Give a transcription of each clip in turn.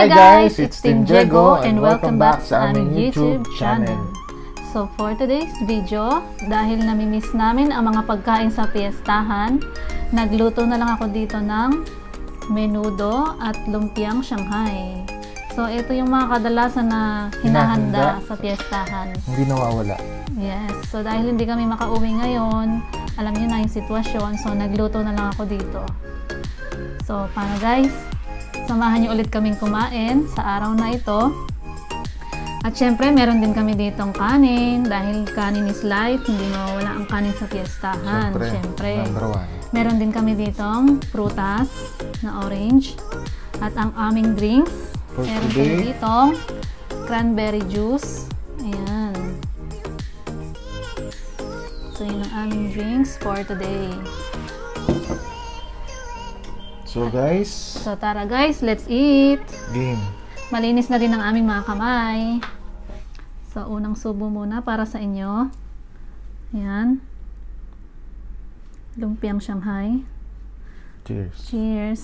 Hi guys, it's Team Diego and welcome back sa aming YouTube channel. So for today's video, dahil namimiss namin ang mga pagkain sa piyestahan, nagluto na lang ako dito ng menudo at lumpiang Shanghai. So ito yung mga kadalasan na hinahanda sa piyestahan. Hindi nawawala. Yes, so dahil hindi kami makauwi ngayon, alam niyo na yung sitwasyon, so nagluto na lang ako dito. So paano guys? Samahan niyo ulit kaming kumain sa araw na ito. At syempre, meron din kami ditong kanin. Dahil kanin is life, hindi mawawala ang kanin sa piyestahan. Syempre. Meron din kami ditong prutas na orange. At ang aming drinks, meron din ditong cranberry juice. Ayan. So, yun ang aming drinks for today. So guys, tara guys, let's eat! Game! Malinis na din ang aming mga kamay. So unang subo muna para sa inyo. Ayan. Lumpiang Shanghai. Cheers! Cheers!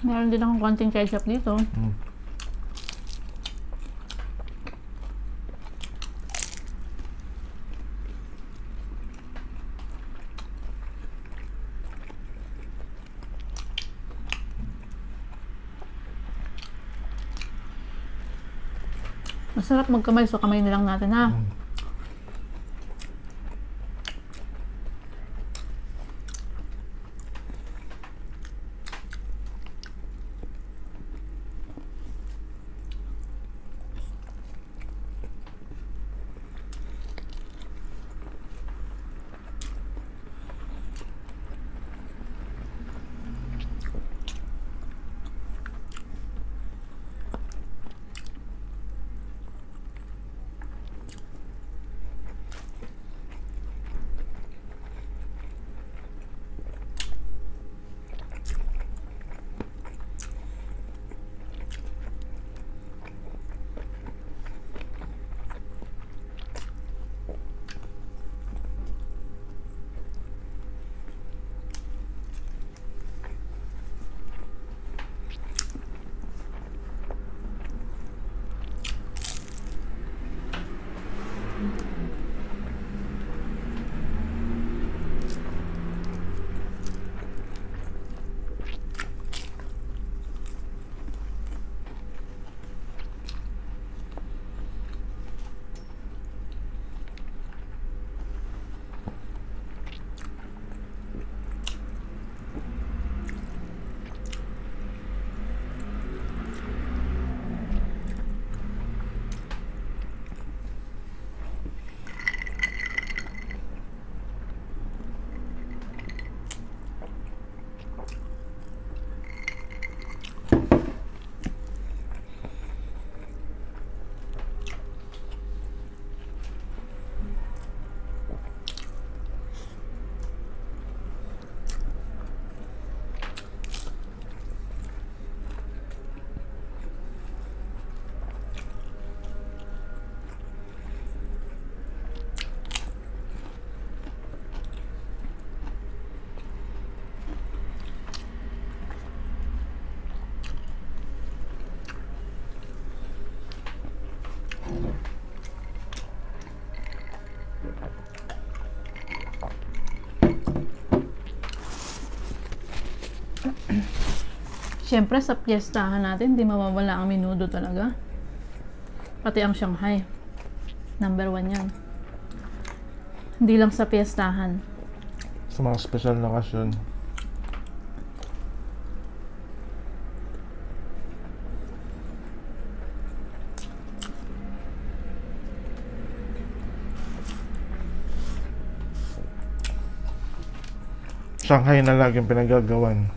Meron din akong konting ketchup dito. Masarap magkamay, so kamay na lang natin ha. Siyempre sa piyestahan natin, di mawawala ang menudo talaga. Pati ang Shanghai. Number 1 yan. Hindi lang sa piyestahan. Sa mga special na occasion. Shanghai na laging pinagagawan.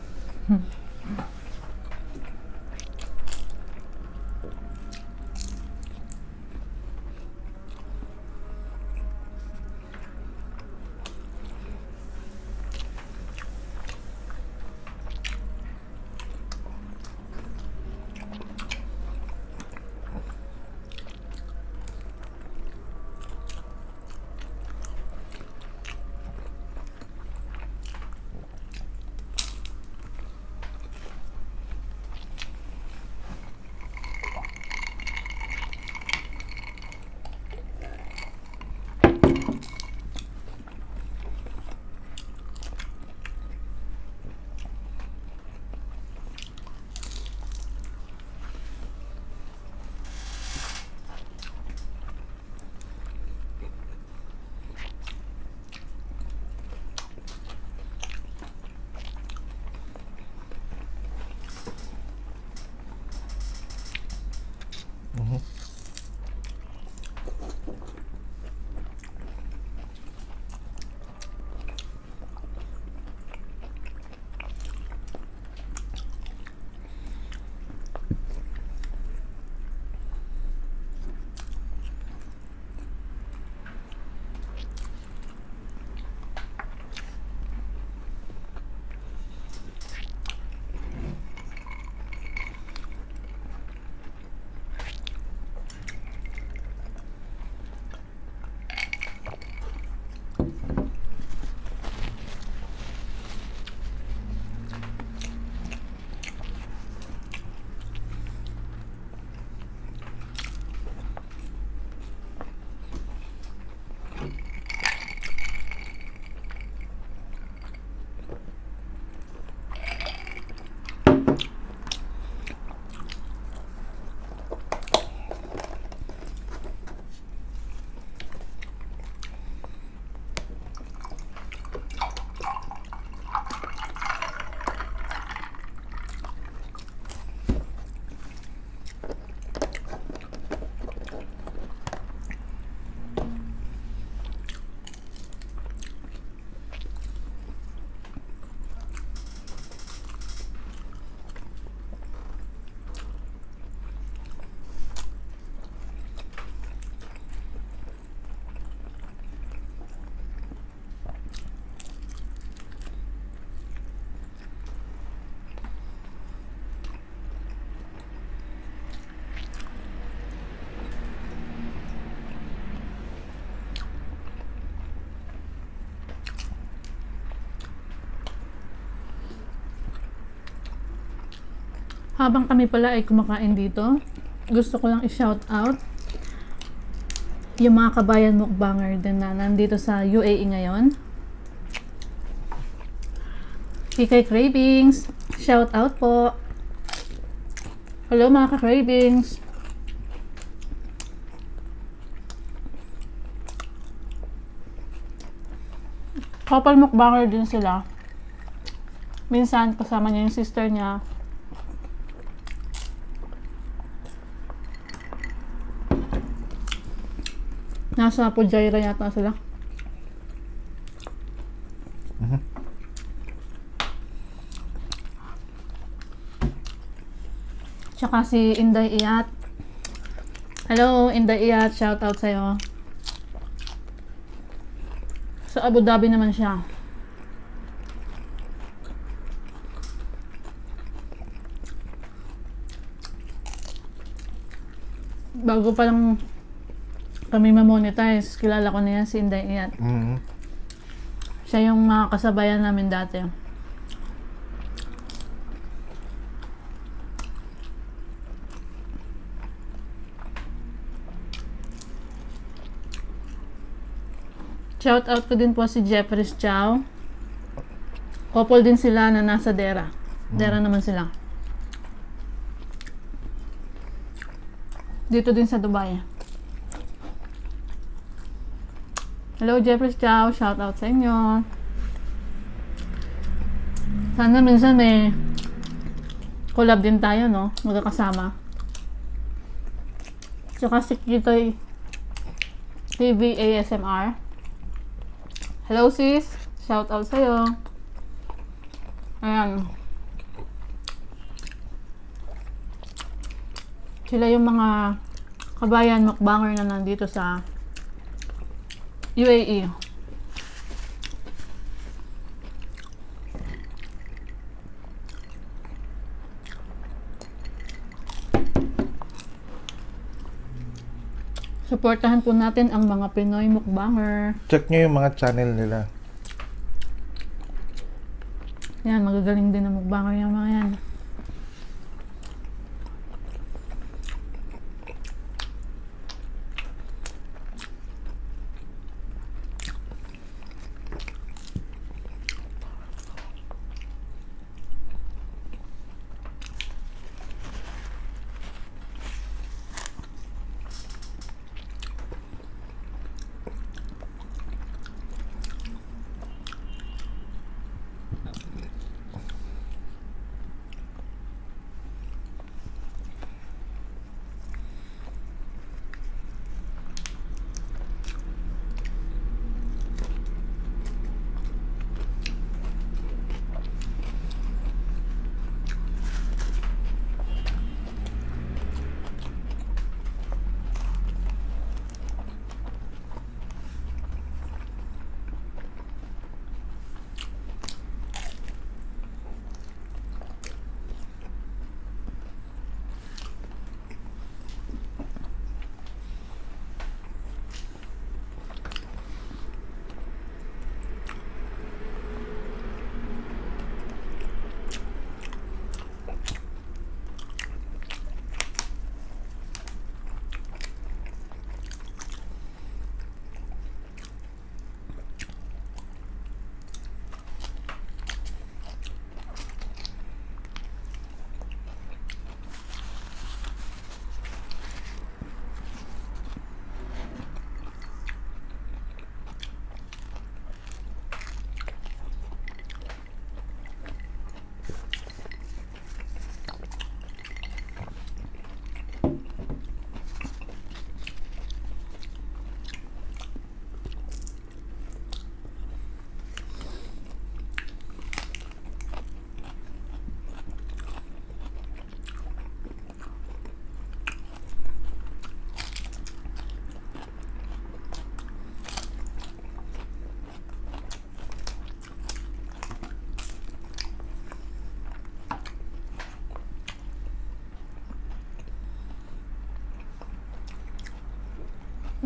Habang kami pala ay kumakain dito, gusto ko lang i-shout out yung mga kabayan mukbanger din na nandito sa UAE ngayon. PK Cravings, shout out po. Hello mga ka-Cravings. Couple mukbanger din sila. Minsan kasama niya yung sister niya. Nasa Pujaira yata sila. Tsaka si Inday Iyat. Hello Inday Iyat, shout out sa'yo. Sa Abu Dhabi naman siya. Bago pa lang kami ma-monetize, kilala ko na yan si Inday Iyat. Siya yung mga kasabayan namin dati. Shout out ko din po si Jeffries Chow. Couple din sila na nasa Dera. Dera naman sila. Dito din sa Dubai. Hello Jeffries Chow, shout out sa inyo. Sana minsan may collab din tayo, no? Magkakasama. Tsaka si Titoy TV ASMR. Hello sis, shout out sa iyo. Ayan. Sila yung mga kabayan mukbanger na nandito sa UAE. Suportahan po natin ang mga Pinoy mukbanger. Check nyo yung mga channel nila. Yan, magagaling din ang mukbanger yung mga yan.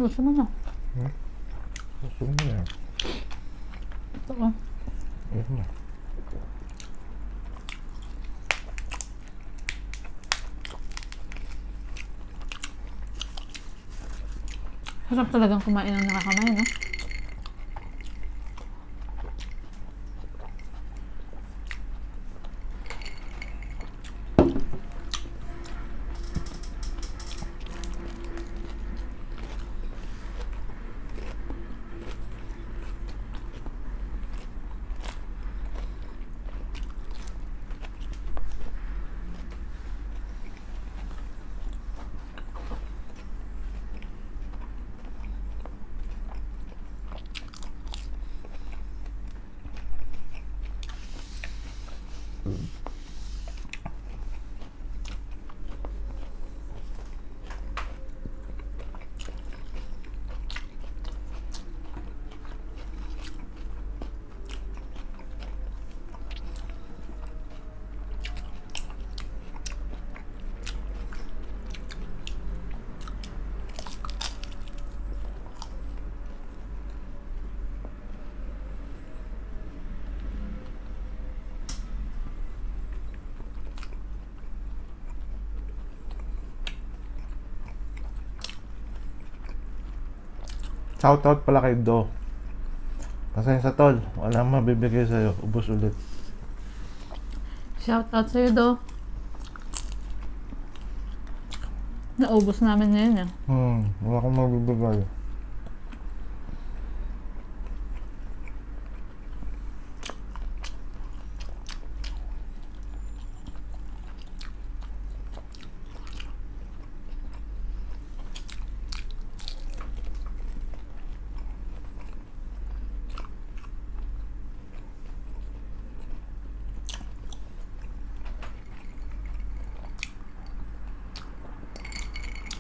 Gusto mo na? Gusto mo na. Ito ka. Gusto mo na. Masarap talagang kumain ng nakakamay, no? Shoutout pala kay Do. Pasensya tol, walang mabibigay sa'yo. Ubus ulit. Shoutout sa'yo, Do. Naubos namin na yun, eh. Wala akong mabibigay.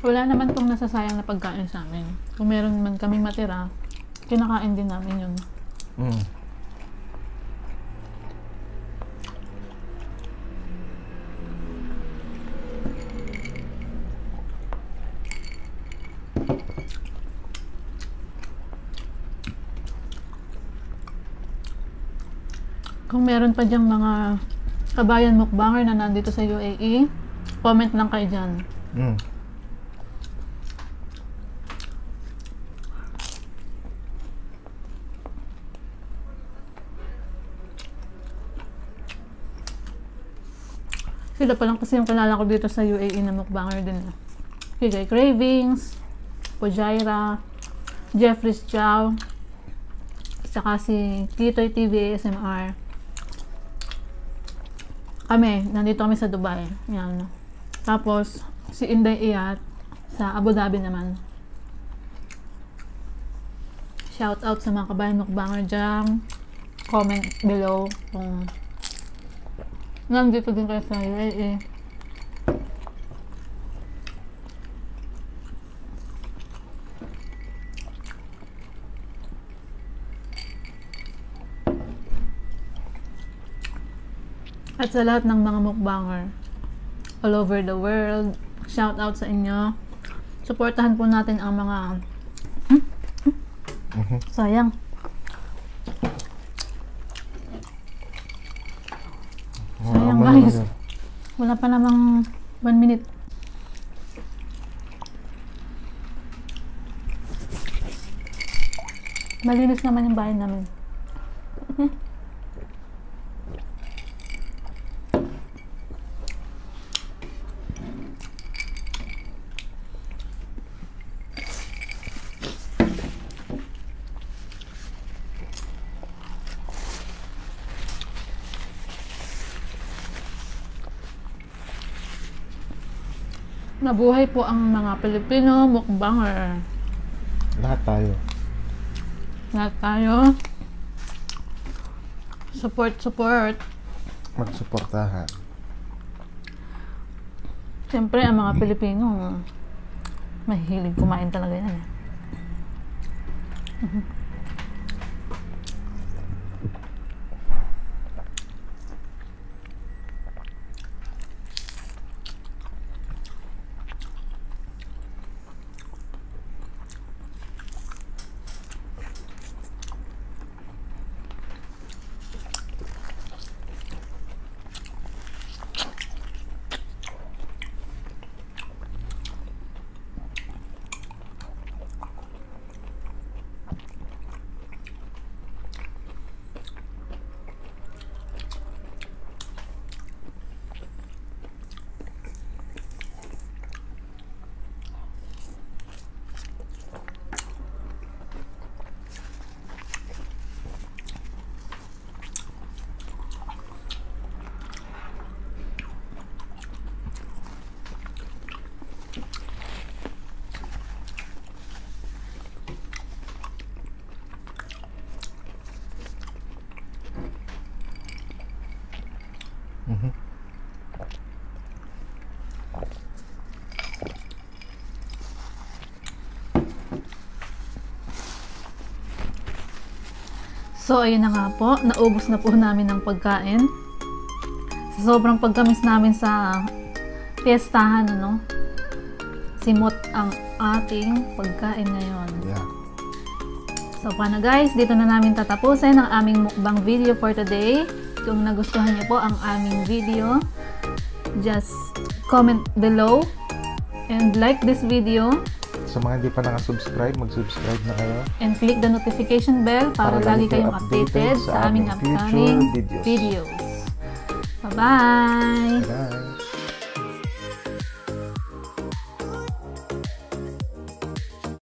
Wala naman tong nasasayang na pagkain sa amin. Kung meron naman kaming matira, kinakain din namin yun. Kung meron pa dyang mga kabayan mukbanger na nandito sa UAE, comment lang kayo dyan. Sila pa lang kasi yung kilala ko dito sa UAE na mukbanger din. PK Cravings, Pojaira, Jeffries Chow, saka si Titoy TV ASMR. Kami, nandito kami sa Dubai. Yan. Tapos, si Inday Iyat sa Abu Dhabi naman. Shout out sa mga kabayan mukbanger dyan. Comment below kung nandito din kayo sa UAE. At sa lahat ng mga mukbanger all over the world, shout out sa inyo. Suportahan po natin ang mga sayang. Sayang guys, wala pa namang 1 minute. Malinis naman yung bahay namin. Nabuhay po ang mga Pilipino mukbanger. Lahat tayo. Lahat tayo. Support. Magsuportahan. Siyempre, ang mga Pilipino, mahilig kumain talaga yan. So ayun na nga po, naubos na po namin ng pagkain. Sa sobrang pagkamis namin sa piyestahan, ano, simot ang ating pagkain ngayon. Yeah. So paano guys, dito na namin tatapusin ang aming mukbang video for today. Kung nagustuhan niyo po ang aming video, just comment below and like this video. Sa mga hindi pa nakasubscribe, mag-subscribe na kayo. And click the notification bell para lagi kayong updated sa aming upcoming videos. Bye-bye!